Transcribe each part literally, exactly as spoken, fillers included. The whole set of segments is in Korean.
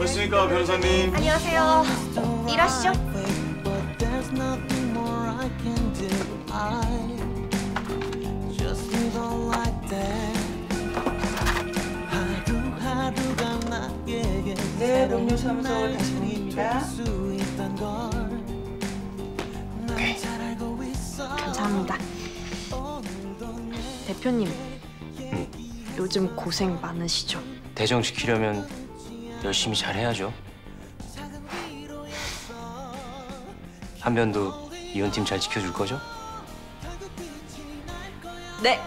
멋있으니까 변호사님. 안녕하세요. 일하시죠? 네, 농협사무소 다신입니다. 네, 감사합니다. 대표님, 응. 요즘 고생 많으시죠? 대정시키려면 열심히 잘해야죠. 한변도 이혼팀 잘 지켜줄 거죠? 네,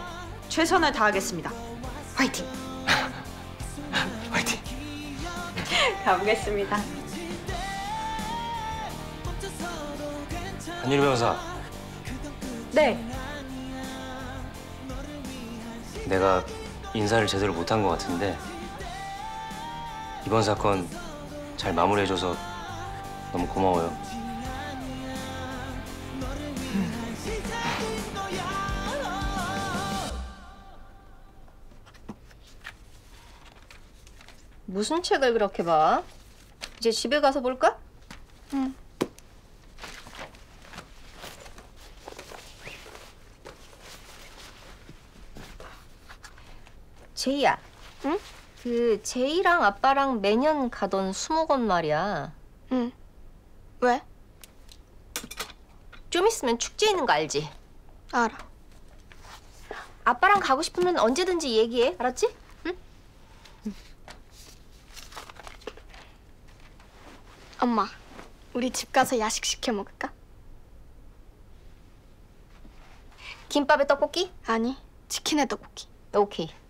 최선을 다하겠습니다. 화이팅! 화이팅! 가보겠습니다. 한유리 변호사. 네. 내가 인사를 제대로 못한 것 같은데 이번 사건 잘 마무리해줘서 너무 고마워요. 무슨 책을 그렇게 봐? 이제 집에 가서 볼까? 응. 제이야, 응? 그 제이랑 아빠랑 매년 가던 수목원 말이야. 응. 왜? 좀 있으면 축제 있는 거 알지? 알아. 아빠랑 가고 싶으면 언제든지 얘기해, 알았지? 응? 응. 엄마, 우리 집 가서 야식 시켜 먹을까? 김밥에 떡볶이? 아니, 치킨에 떡볶이. 오케이.